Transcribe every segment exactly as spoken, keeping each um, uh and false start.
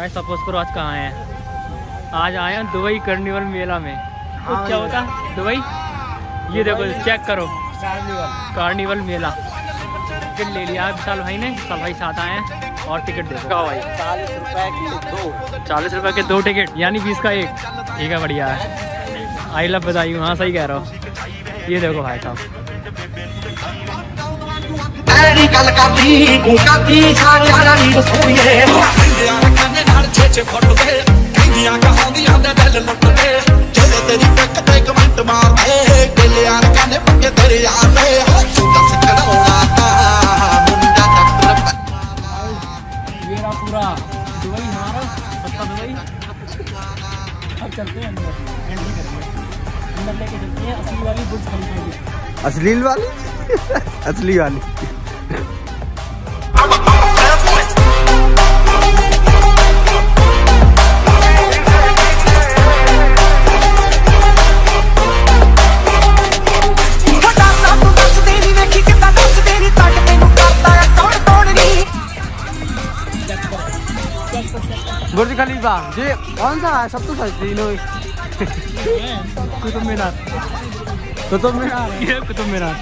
मैं सपोज करो आज कहाँ आए हैं? आज आए हैं दुबई कार्निवल मेला में। हाँ क्या होता है दुबई? ये देखो, चेक करो, कार्निवल मेला। टिकट ले लिया विशाल भाई ने, सब भाई साथ आए हैं और टिकट देखो क्या भाई, चालीस रुपए के दो, चालीस रुपए के दो टिकट, यानी बीस का एक। ठीक है, बढ़िया है। आई लव बधाई। हाँ सही कह रहा हो। ये देखो भाई साहब, चलते हैं अंदर, एंड ही करते हैं। अंदर लेके चलते हैं असली वाली बुर्ज खलीफा की। असली वाली असली वाली बुर्ज खलीफा जी कौन सा है? सब तो सस्ती लोग कुतुब मीनार, कुतुब मीनार, ये कुतुब मीनार।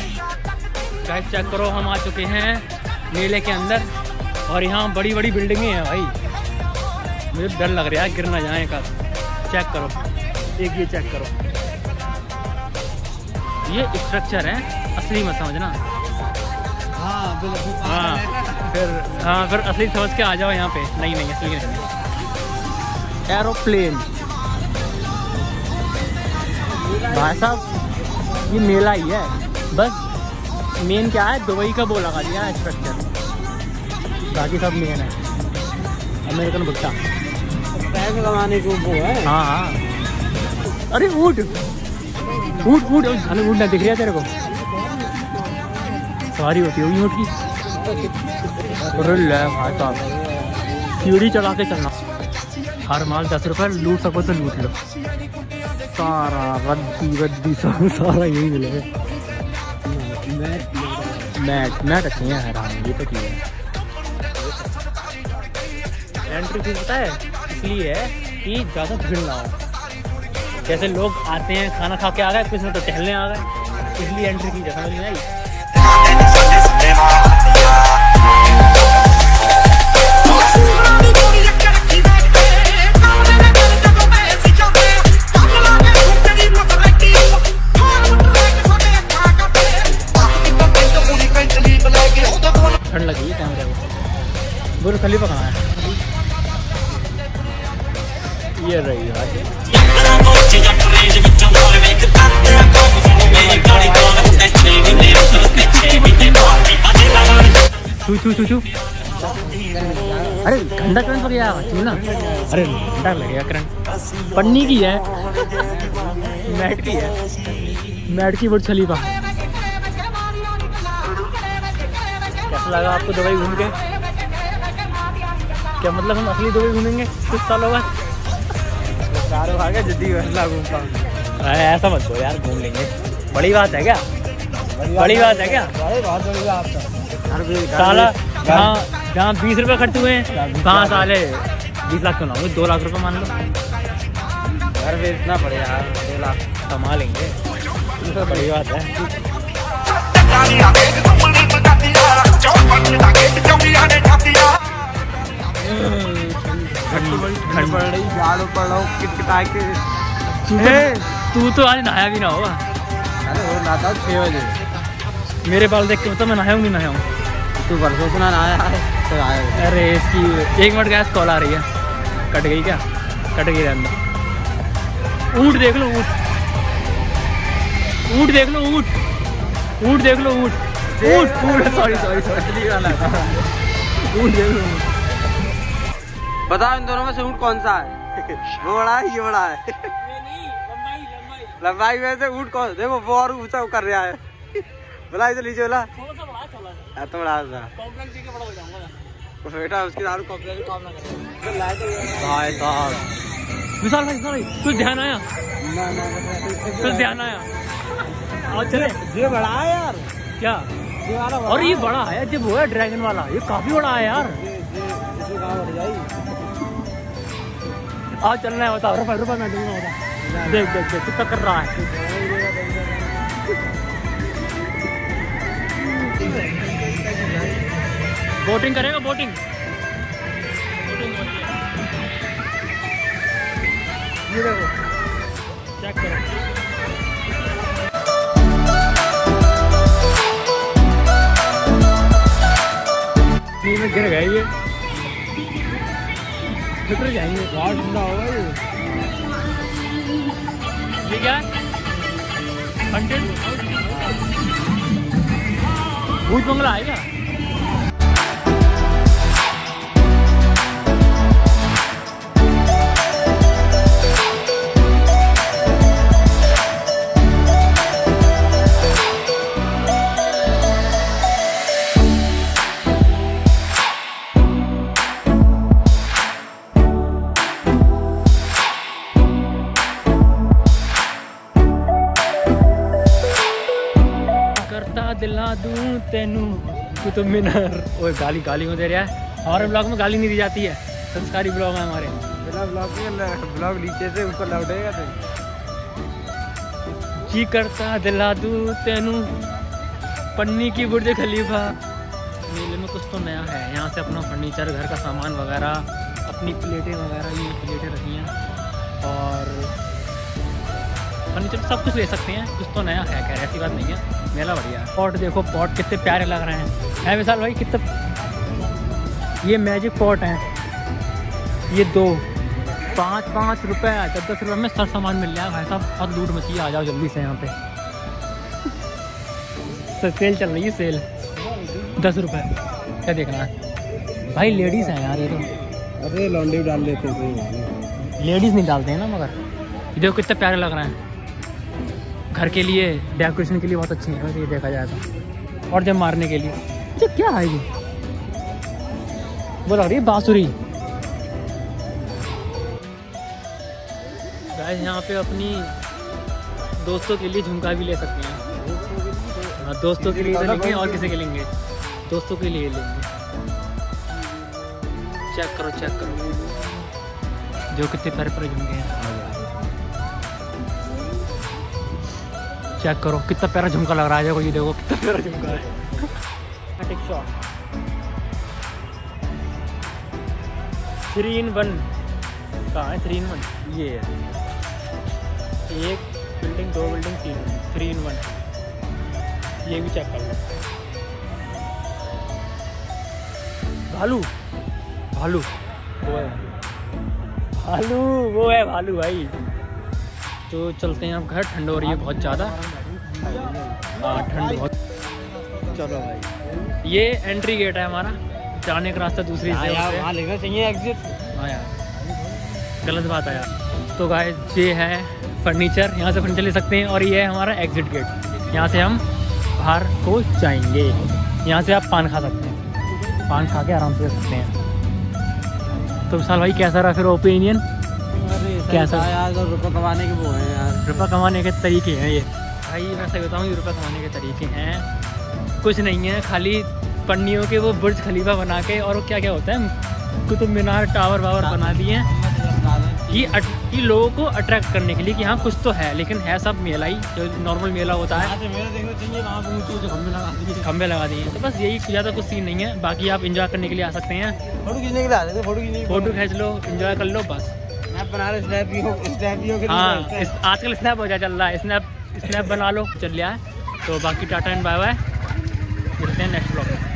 गाइस चेक करो, हम आ चुके हैं मेले के अंदर और यहाँ बड़ी बड़ी बिल्डिंगें हैं भाई। मुझे डर लग रहा है गिर ना जाए का। चेक करो, एक ये चेक करो, ये स्ट्रक्चर है असली मत समझना। हाँ हाँ फिर हाँ फिर असली समझ के आ जाओ यहाँ पे। नहीं नहीं असली नहीं। एरोप्लेन भाई साहब, ये मेला ही है बस। मेन क्या है, दुबई का वो लगा दिया स्ट्रक्चर, बाकी सब मेन है अमेरिकन भुट्टा पैक लगाने के वो है। हाँ हाँ, अरे ऊँट ऊँट ऊँट हमें ऊँट ना दिख रहा तेरे को? सवारी होती होगी ऊँट की। भाई साहब सीढ़ी चढ़ा के चलना। हर माल दस रुपये, लूट सको तो लूट लो। सारा रद्दी रद्दी सब सारा यही मिलेगा। मैट मैट अच्छी है, हैरान ये तो क्यों है। एंट्री फीस पता है इसलिए है कि ज़्यादा भीड़ ना हो। जैसे लोग आते हैं खाना खा के आ गए, कुछ ना तो टहलने आ गए, इसलिए एंट्री फीस समझ नहीं आई। ठंड लगी है कैमरे में। बुर्ज खलीफा कहाँ है? ये रही चू चू चू चू। अरे घंटा करंट हो गया चू ना। अरे घंटा लगेगा करंट। पन्नी की है मैट की है, मैट की बुर्ज खलीफा। लगा आपको दुबई घूम के? क्या मतलब हम असली दुबई घूमेंगे कुछ सालों बाद? चारों भागे जिद्दी वैसला घूम पाऊंगा। अरे ऐसा मत करो यार, घूम लेंगे, बड़ी बात है क्या? बड़ी बात है क्या? बहुत बड़ी बात है साला। जहाँ जहाँ बीस रुपये खर्च हुए हैं कहाँ साले बीस लाख क्यों ना होंगे, दो लाख रुपये मान लो। घर भी इतना पड़े यार, दो लाख कमा लेंगे, बड़ी बात है। तू तो आज नहाया भी ना होगा। अरे वो नहाता छः बजे। मेरे बाल देख के बता मैं नहाया हूँ नहीं नहाया हूँ? तू परसों से ना नहाया तो आया। अरे इसकी एक मिनट गैस कॉल आ रही है। कट गई क्या? कट गई रहने। ऊँट देख लो, ऊँट ऊँट देख लो, ऊँट ऊँट देख लो, ऊँट ऊँट ऊँट सॉरी सॉरी सॉरी ऊँट देख लो। बताओ इन दोनों में से ऊँट कौन सा है? वो बड़ा है, ये बड़ा है। लंबाई में से ऊँट कौन? देखो वो और ऊँचा कर रहा है। बोला इधर लीजिए, बोला तो बड़ा सा बेटा उसकी दारू भाई साहब। विशाल भाई सॉरी, कुछ ध्यान आया? कुछ ध्यान आया? और चले, ये बड़ा है यार क्या? और ये बड़ा है, जब वो है ड्रैगन वाला, ये काफी बड़ा है यार। आज चलना है, होता रुपए रुपए में दूंगा होता। देख देख देख कितना कर रहा है। बोटिंग करेगा, बोटिंग बोटिंग हो रही है। ये देखो चेक करो। में गिर गए ये, फिर जाएंगे। बहुत ठंडा होगा ये। ये क्या कंटेंट भूत बंगला है क्या? दिला दूं तेनू कुतुब मीनार। ओए गाली गाली में दे रहा है। हमारे ब्लॉग में गाली नहीं दी जाती है, संस्कारी ब्लॉग है हमारे। बिना ब्लॉग के ब्लॉग नीचे से ऊपर लौटेगा। तो जी करता दिला दूं तेनू पन्नी की बुर्ज खलीफा। मेले में कुछ तो नया है। यहाँ से अपना फर्नीचर, घर का सामान वगैरह, अपनी प्लेटें वगैरह, ये प्लेटें रखी हैं और फर्नीचर सब कुछ ले सकते हैं। कुछ तो नया है, खैर ऐसी बात नहीं है। मेला बढ़िया है। पॉट देखो, पॉट कितने प्यारे लग रहे हैं। है विशाल भाई कितने? ये मैजिक पॉट हैं, ये दो पाँच पाँच रुपये दस दस रुपये में सर सामान मिल जाएगा। भाई साहब बहुत लूट मची, आ जाओ जल्दी से। यहाँ पे सेल चल रही है, सेल दस रुपये क्या देखना है भाई। लेडीज़ हैं यार ये तो। अरे लॉन्ड्री डाल देते हैं, लेडीज़ नहीं डालते हैं ना। मगर ये देखो कितना प्यारे लग रहे हैं। घर के लिए, डेकोरेशन के लिए बहुत अच्छी है ये, देखा जाए तो। और जब मारने के लिए ये क्या है? ये वो लग रही है बांसुरी। गाइस यहाँ पे अपनी दोस्तों के लिए झुमका भी ले सकते हैं। हाँ दोस्तों के लिए लेंगे, और किसी के लेंगे? दोस्तों के लिए लेंगे। चेक करो चेक करो जो कितने प्यारे प्यारे झुमके हैं। चेक करो कितना प्यारा झुमका लग रहा है। देखो ये देखो कितना प्यारा झुमका है। थ्री इन वन कहाँ है? थ्री इन वन ये है। एक बिल्डिंग, दो बिल्डिंग, तीन, थ्री इन वन। ये भी चेक कर लो। भालू भालू वो है, भालू वो है, भालू भाई। तो चलते हैं आप घर, ठंड हो रही है बहुत ज़्यादा। हाँ ठंड बहुत। चलो भाई ये एंट्री गेट है हमारा, जाने का रास्ता दूसरी से लेना चाहिए एग्जिट। हाँ यार गलत बात है यार। तो गाइस ये है फर्नीचर, यहाँ से फर्नीचर ले सकते हैं। और ये है हमारा एग्जिट गेट, यहाँ से हम बाहर को जाएंगे। यहाँ से आप पान खा सकते हैं, पान खा के आराम से रह सकते हैं। तो विशाल भाई कैसा रहा फिर ओपिनियन? कैसा यार तो रुपया कमाने के वो हैं यार, रुपया कमाने के तरीके हैं ये। भाई मैं सही बताऊँ ये रुपया कमाने के तरीके हैं, कुछ नहीं है। खाली पन्नियों के वो बुर्ज खलीफा बना के और क्या क्या होता है, कुतुब मीनार टावर वावर बना दिए हैं ये, ये लोगों को अट्रैक्ट करने के लिए कि हाँ कुछ तो है। लेकिन है सब मेला ही, जो नॉर्मल मेला होता है। खम्भे लगा दिए तो बस, यही ज़्यादा कुछ सीन नहीं है। बाकी आप इंजॉय करने के लिए आ सकते हैं। फोटो खींचने के लिए आ सकते हैं, फोटो खींच फोटो खींच लो, इंजॉय कर लो बस। हाँ आजकल स्नैप हो जाए चल रहा है, स्नैप स्नैप बना लो चल लिया है। तो बाकी टाटा एंड बाय बाय, मिलते हैं नेक्स्ट व्लॉग में।